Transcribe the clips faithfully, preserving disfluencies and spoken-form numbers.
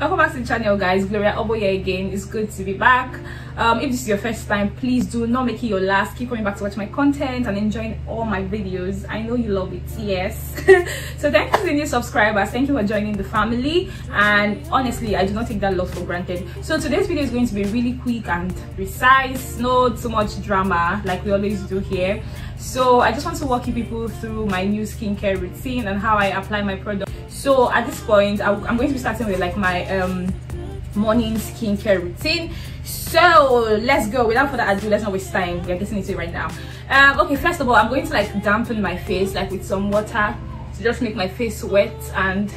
Welcome back to the channel, guys. Gloria Oboh here again. It's good to be back. Um if this is your first time, please do not make it your last. Keep coming back to watch my content and enjoying all my videos. I know you love it. Yes. So thank you to the new subscribers. Thank you for joining the family, and honestly, I do not take that love for granted. So today's video is going to be really quick and precise, not so much drama like we always do here. So I just want to walk you people through my new skincare routine and how I apply my product. So at this point, I'm going to be starting with like my um morning skincare routine. So let's go. Without further ado, let's not waste time. We're getting into it right now. Um okay, first of all, I'm going to like dampen my face like with some water to just make my face wet and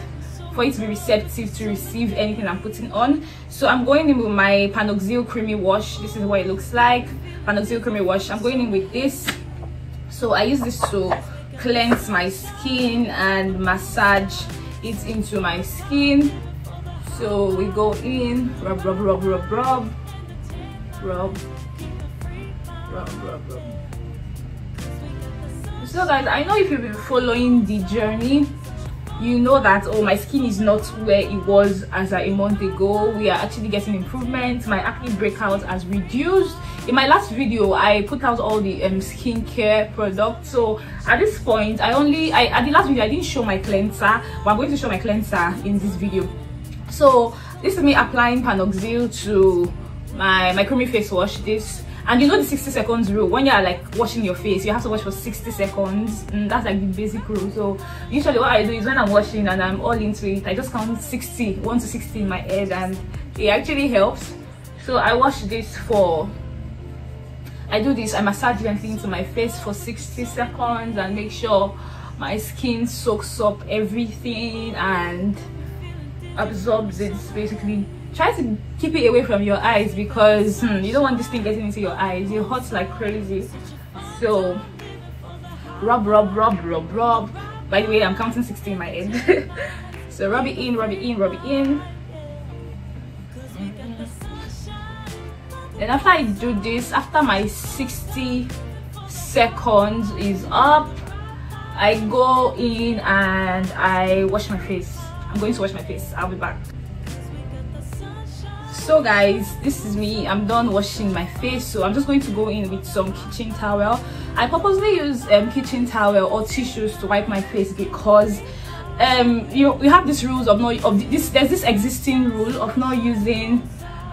for it to be receptive to receive anything I'm putting on. So I'm going in with my PanOxyl creamy wash. This is what it looks like. PanOxyl creamy wash. I'm going in with this. So I use this to cleanse my skin and massage it into my skin. So we go in, rub, rub, rub, rub, rub, rub, rub, rub, rub. So guys, I know if you've been following the journey, you know that, oh, my skin is not where it was as a month ago. We are actually getting improvements. My acne breakout has reduced. In my last video, I put out all the um skincare products. So at this point, i only i at the last video I didn't show my cleanser, but I'm going to show my cleanser in this video. So this is me applying PanOxyl to my my creamy face wash. This, and you know the sixty seconds rule. When you're like washing your face, you have to wash for sixty seconds, and that's like the basic rule. So usually what I do is when I'm washing and I'm all into it, I just count sixty, one to sixty in my head, and it actually helps. So I wash this for, I do this, I massage gently into my face for sixty seconds and make sure my skin soaks up everything and absorbs it basically. Try to keep it away from your eyes because hmm, you don't want this thing getting into your eyes. It hurts like crazy. So rub, rub, rub, rub, rub. By the way, I'm counting sixty in my head. So rub it in, rub it in, rub it in. And after I do this, after my sixty seconds is up, I go in and I wash my face. I'm going to wash my face. I'll be back. So guys, this is me. I'm done washing my face, so I'm just going to go in with some kitchen towel. I purposely use um, kitchen towel or tissues to wipe my face because um you we have these rules of not of this there's this existing rule of not using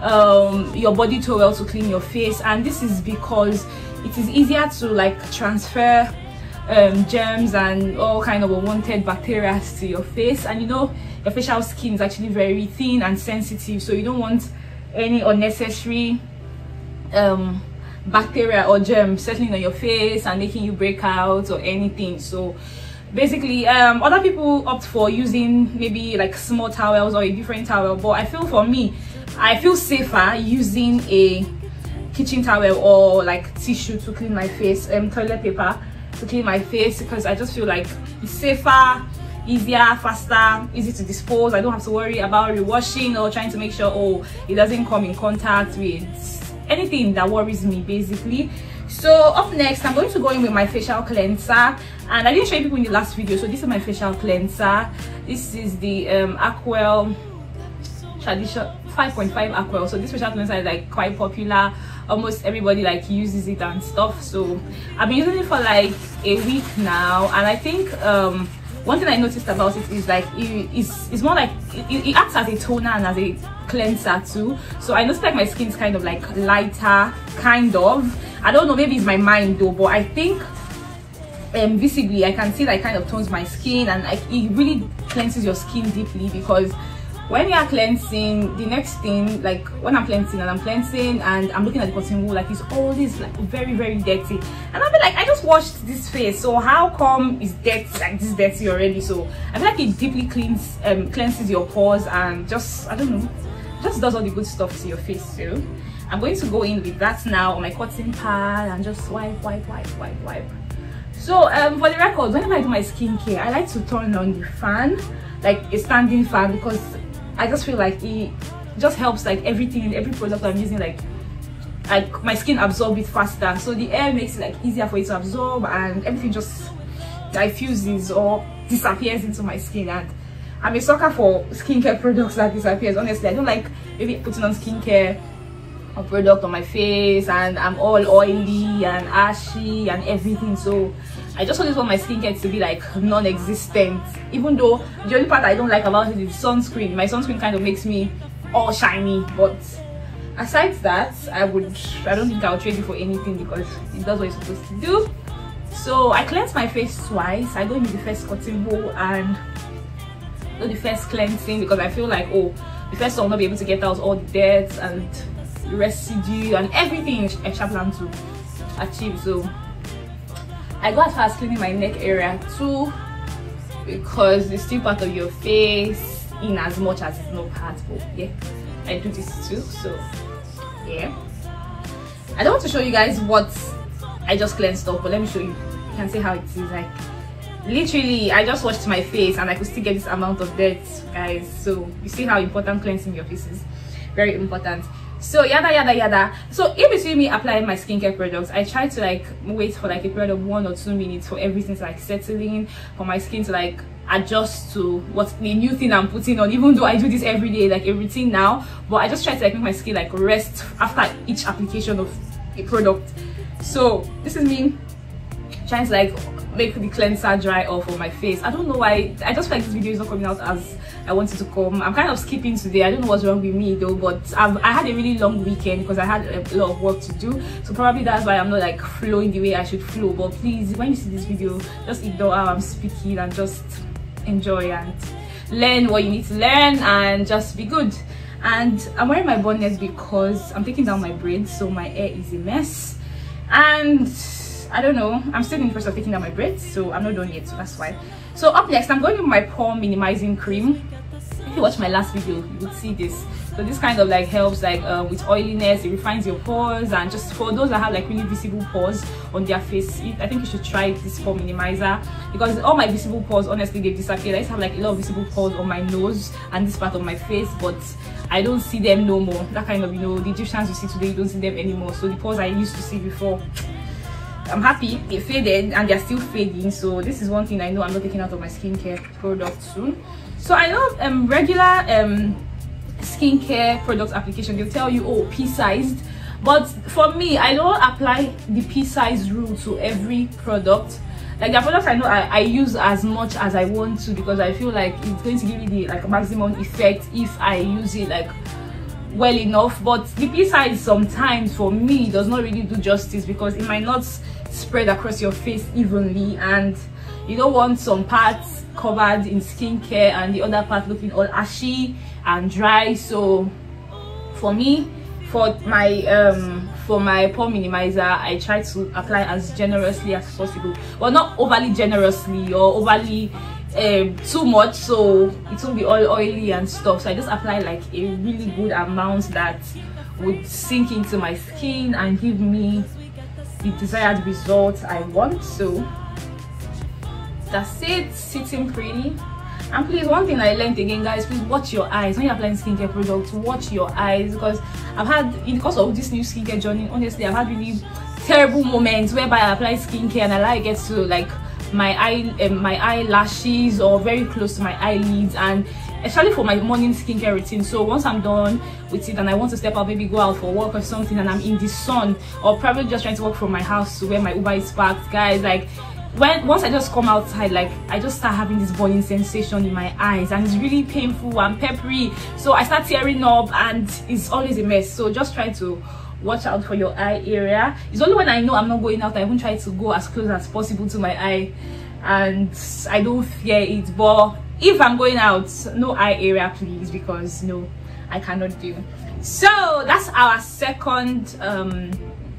um your body towel to clean your face, and this is because it is easier to like transfer um germs and all kind of unwanted bacteria to your face. And you know your facial skin is actually very thin and sensitive, so you don't want any unnecessary um bacteria or germs settling on your face and making you break out or anything. So basically um other people opt for using maybe like small towels or a different towel, but I feel for me, I feel safer using a kitchen towel or like tissue to clean my face, um toilet paper to clean my face, because I just feel like it's safer, easier, faster, easy to dispose. I don't have to worry about rewashing or trying to make sure, oh, it doesn't come in contact with anything that worries me basically. So up next, I'm going to go in with my facial cleanser, and I didn't show you people in the last video, so this is my facial cleanser. This is the um Acwell traditional five point five Acwell. So this facial cleanser is like quite popular, almost everybody like uses it and stuff. So I've been using it for like a week now, and I think um one thing I noticed about it is like it, it's, it's more like it, it acts as a toner and as a cleanser too. So I noticed like my skin's kind of like lighter, kind of. I don't know, maybe it's my mind though, but I think um, visibly I can see that it kind of tones my skin, and like it really cleanses your skin deeply. Because when you are cleansing, the next thing, like when I'm cleansing and I'm cleansing and I'm looking at the cotton wool, like it's always like very, very dirty. And I'll be like, I just washed this face, so how come it's dirty, like this dirty already? So I feel like it deeply cleans, um, cleanses your pores and just, I don't know, just does all the good stuff to your face. So I'm going to go in with that now on my cotton pad and just wipe, wipe, wipe, wipe, wipe. So um, for the record, whenever I do my skincare, I like to turn on the fan, like a standing fan, because I just feel like it just helps like everything, every product I'm using, like like my skin absorbs it faster. So the air makes it like easier for it to absorb, and everything just diffuses or disappears into my skin, and I'm a sucker for skincare products that disappears. Honestly, I don't like maybe putting on skincare or product on my face and I'm all oily and ashy and everything. So I just always want my skincare to be like non-existent. Even though the only part I don't like about it is sunscreen. My sunscreen kind of makes me all shiny, but aside that, I would I don't think I'll trade it for anything because it does what it's supposed to do. So I cleansed my face twice. I go in the first cotton ball and do the first cleansing because I feel like, oh, the first one will not be able to get out all the dirt and the residue and everything I plan to achieve. So I go as far as cleaning my neck area too, because it's still part of your face in as much as it's not part, but yeah, I do this too. So yeah, I don't want to show you guys what I just cleansed off, but let me show you. You can see how it is. Like, literally, I just washed my face and I could still get this amount of dirt, guys. So you see how important cleansing your face is. Very important. So yada yada yada. So in between me applying my skincare products, I try to like wait for like a period of one or two minutes for everything to like settling, for my skin to like adjust to what's the new thing I'm putting on. Even though I do this every day, like a routine now, but I just try to like make my skin like rest after each application of a product. So this is me trying to like make the cleanser dry off of my face. I don't know why. I just feel like this video is not coming out as I wanted to come. I'm kind of skipping today. I don't know what's wrong with me though, but I've, I had a really long weekend because I had a lot of work to do. So probably that's why I'm not like flowing the way I should flow. But please, when you see this video, just ignore how I'm speaking and just enjoy and learn what you need to learn and just be good. And I'm wearing my bonnet because I'm taking down my braids, so my hair is a mess. And I don't know, I'm still in the process of taking out my braids, so I'm not done yet, so that's why. So up next, I'm going with my pore minimizing cream. If you watch my last video, you would see this. So this kind of like helps like uh, with oiliness, it refines your pores, and just for those that have like really visible pores on their face, I think you should try this pore minimizer, because all my visible pores, honestly, they disappear. I used to have like a lot of visible pores on my nose and this part of my face, but I don't see them no more. That kind of, you know, the Egyptians you see today, you don't see them anymore. So the pores I used to see before, I'm happy they faded and they're still fading. So this is one thing I know I'm not taking out of my skincare product soon. So I know um regular um skincare product application, they'll tell you, oh, pea-sized, but for me, I don't apply the pea-sized rule to every product. Like, the products I know I, I use as much as I want to, because I feel like it's going to give me the like maximum effect if I use it like well enough. But the pea size sometimes for me does not really do justice, because it might not spread across your face evenly, and you don't want some parts covered in skincare and the other part looking all ashy and dry. So for me, for my um for my pore minimizer, I try to apply as generously as possible, but not overly generously or overly Um, too much, so it will be all oily and stuff. So I just apply like a really good amount that would sink into my skin and give me the desired result I want. So that's it, sitting pretty. And please, one thing I learned again, guys, please watch your eyes when you're applying skincare products. Watch your eyes, because I've had, in the course of this new skincare journey, honestly, I've had really terrible moments whereby I apply skincare and I like get to like my eye um, my eyelashes or very close to my eyelids, and especially for my morning skincare routine. So once I'm done with it and I want to step out, maybe go out for a walk or something, and I'm in the sun, or probably just trying to walk from my house to where my Uber is parked, guys, like when once I just come outside, like I just start having this burning sensation in my eyes, and it's really painful and peppery, so I start tearing up and it's always a mess. So just try to watch out for your eye area. It's only when I know I'm not going out, I even try to go as close as possible to my eye, and I don't fear it. But if I'm going out, no eye area please, because no, I cannot do. So that's our second um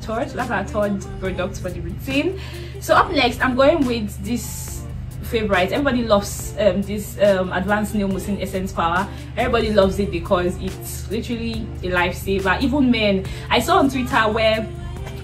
third that's our third product for the routine. So up next, I'm going with this favorite. Everybody loves um this um advanced nail mucin essence power. Everybody loves it because it's literally a lifesaver. Even men, I saw on Twitter where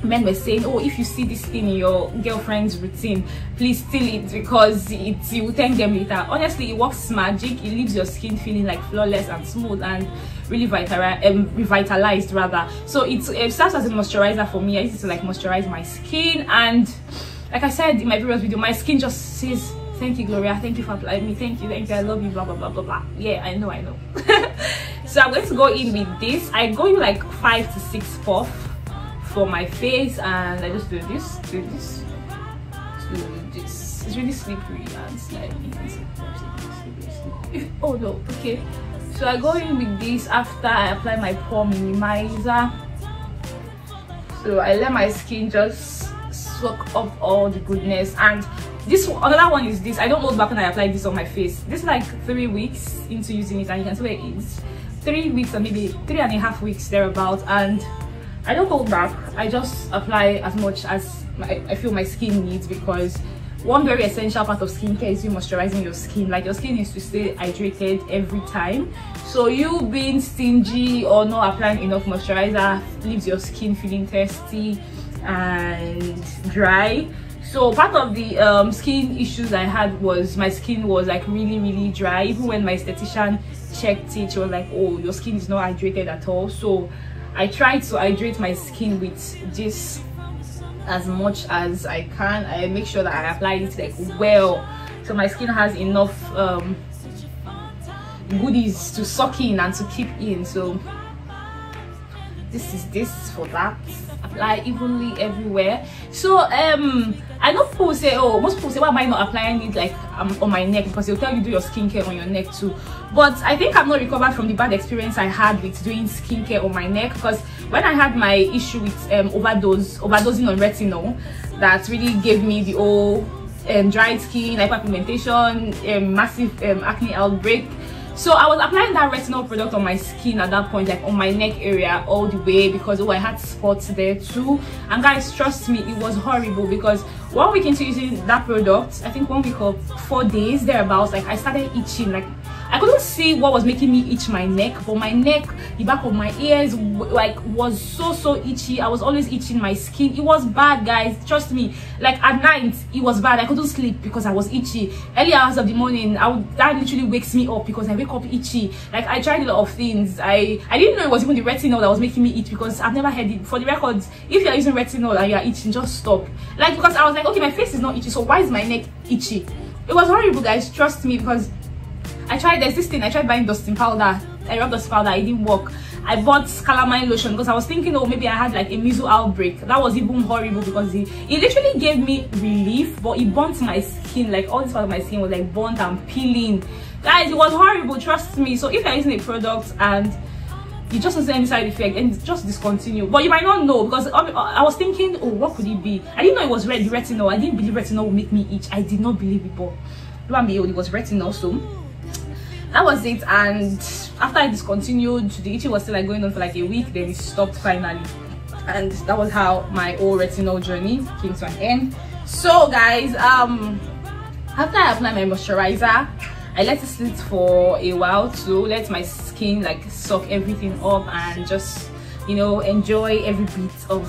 men were saying, oh, if you see this thing in your girlfriend's routine, please steal it, because it you will thank them later. Honestly, it works magic. It leaves your skin feeling like flawless and smooth and really vitalized, um, revitalized rather. So it, it serves as a moisturizer for me. I used to like moisturize my skin, and like I said in my previous video, my skin just says thank you, Gloria, thank you for applying me, thank you, thank you, I love you, blah blah blah blah blah. Yeah, I know, I know. So I'm going to go in with this. I go in like five to six puff for my face, and I just do this, do this, do this. It's really slippery and slimy. Oh no, okay. So I go in with this after I apply my pore minimizer. So I let my skin just soak up all the goodness. And this another one is this. I don't hold back when I apply this on my face. This is like three weeks into using it, and you can see where it is. Three weeks or maybe three and a half weeks thereabout, and I don't hold back. I just apply as much as my, I feel my skin needs, because one very essential part of skincare is you moisturizing your skin. Like, your skin needs to stay hydrated every time. So you being stingy or not applying enough moisturizer leaves your skin feeling thirsty and dry. So part of the um, skin issues I had was my skin was like really really dry. Even when my esthetician checked it, she was like, oh, your skin is not hydrated at all. So I tried to hydrate my skin with this as much as I can. I make sure that I apply it like well, so my skin has enough um, goodies to suck in and to keep in. So this is this for that. Apply evenly everywhere. So um I know people say, oh, most people say, why am I not applying it like um, on my neck, because they'll tell you do your skincare on your neck too. But I think I'm not recovered from the bad experience I had with doing skincare on my neck, because when I had my issue with um overdose overdosing on retinol, that really gave me the old um, dried skin, hyperpigmentation, um, massive um, acne outbreak. So I was applying that retinol product on my skin at that point, like on my neck area all the way, because oh, I had spots there too. And guys, trust me, it was horrible, because one week into using that product, I think one week or four days thereabouts, like I started itching. Like, I couldn't see what was making me itch my neck, but my neck, the back of my ears, like was so so itchy. I was always itching my skin. It was bad, guys, trust me. Like at night it was bad. I couldn't sleep because I was itchy. Early hours of the morning, I would, that literally wakes me up because I wake up itchy. Like, I tried a lot of things. I I didn't know it was even the retinol that was making me itch, because I've never had it. For the records, if you're using retinol and you're itching, just stop. Like, because I was like, okay, my face is not itchy, so why is my neck itchy? It was horrible, guys, trust me, because I tried, there's this thing, I tried buying dusting powder. I rubbed dusting powder, it didn't work. I bought calamine lotion because I was thinking, oh, maybe I had like a measles outbreak. That was even horrible, because it, it literally gave me relief, but it burnt my skin. Like, all this part of my skin was like burnt and peeling. Guys, it was horrible, trust me. So if you're using a product and you just don't see any side effect, and just discontinue. But you might not know, because I was thinking, oh, what could it be? I didn't know it was red retinol. I didn't believe retinol would make me itch. I did not believe it, but it was retinol. So that was it. And after I discontinued, the itching was still like going on for like a week, then it stopped finally, and that was how my whole retinol journey came to an end. So guys, um after I applied my moisturizer, I let it sit for a while to let my skin like soak everything up and just, you know, enjoy every bit of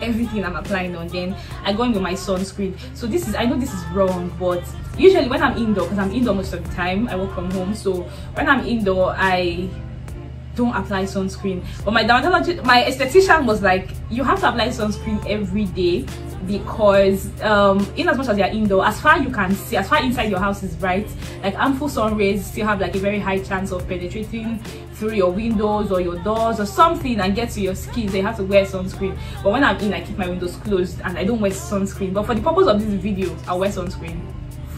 everything I'm applying on. Then I go in with my sunscreen. So this is, I know this is wrong, but usually when I'm indoor, because I'm indoor most of the time, I work from home, so when I'm indoor I don't apply sunscreen. But my dermatologist, my esthetician was like, you have to apply sunscreen every day, because um in as much as you're indoor, as far you can see, as far inside your house is bright, like harmful sun rays still have like a very high chance of penetrating through your windows or your doors or something and get to your skin. So you have to wear sunscreen. But when I'm in, I keep my windows closed and I don't wear sunscreen, but for the purpose of this video, I wear sunscreen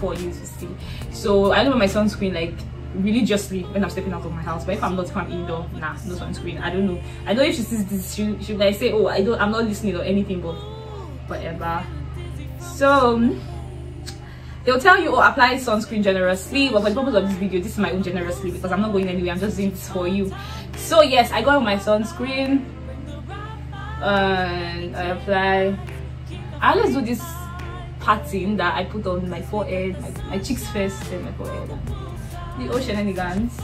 for you to see. So I don't wear my sunscreen like religiously when I'm stepping out of my house, but if I'm not, if I'm indoor, nah, no sunscreen. I don't know, I know if she sees this, should, should I say, oh, I don't, I'm not listening or anything, but whatever. So they'll tell you, oh, apply sunscreen generously, but for the purpose of this video, this is my own generously, because I'm not going anywhere, I'm just doing this for you. So yes, I got my sunscreen and I apply. I always do this pattern that I put on my forehead, my, my cheeks first, then my forehead, the old shenanigans.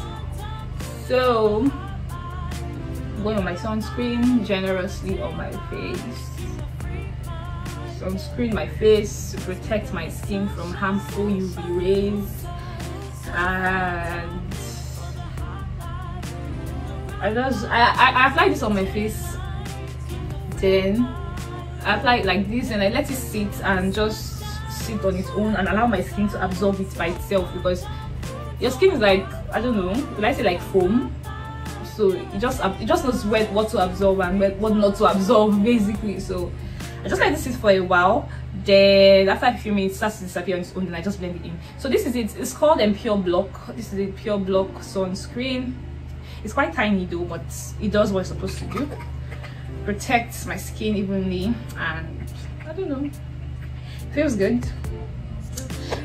So I'm going on my sunscreen generously on my face. Sunscreen my face to protect my skin from harmful U V rays, and I just I, I, I apply this on my face. Then I apply it like this and I let it sit and just sit on its own and allow my skin to absorb it by itself, because your skin is like, I don't know, will I say like foam? So it just it just knows where, what to absorb and what not to absorb, basically. So I just let this sit for a while. Then after a few minutes, it starts to disappear on its own, and I just blend it in. So this is it. It's called um, Pure Block. This is a Pure Block sunscreen. It's quite tiny though, but it does what it's supposed to do. Protects my skin evenly, and I don't know, feels good.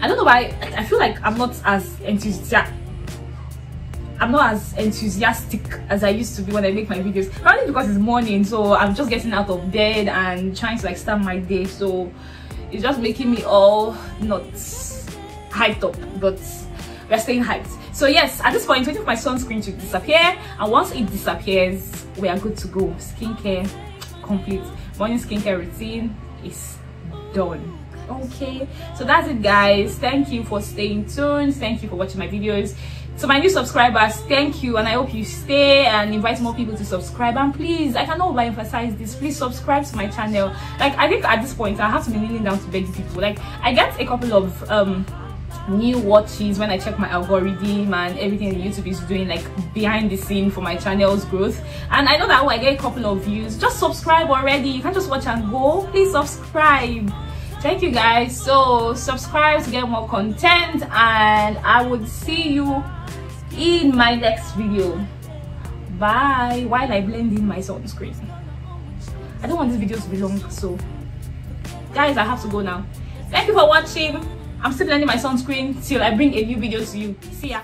I don't know why. I feel like I'm not as enthusiastic. I'm not as enthusiastic as I used to be when I make my videos. Probably because it's morning, so I'm just getting out of bed and trying to like start my day. So it's just making me all not hyped up, but we're staying hyped. So yes, at this point, waiting for my sunscreen to disappear, and once it disappears, we are good to go. Skincare complete. Morning skincare routine is done. Okay, so that's it, guys. Thank you for staying tuned. Thank you for watching my videos. To my new subscribers, thank you, and I hope you stay and invite more people to subscribe. And please, I cannot overemphasize this, please subscribe to my channel. Like, I think at this point I have to be kneeling down to beg people. Like, I get a couple of um new watches when I check my algorithm and everything YouTube is doing, like behind the scene for my channel's growth, and I know that when I get a couple of views, just subscribe already. You can't just watch and go. Please subscribe. Thank you, guys. So subscribe to get more content, and I would see you in my next video. Bye. While I blend in my sunscreen. I don't want this video to be long, so guys, I have to go now. Thank you for watching. I'm still blending my sunscreen till I bring a new video to you. See ya.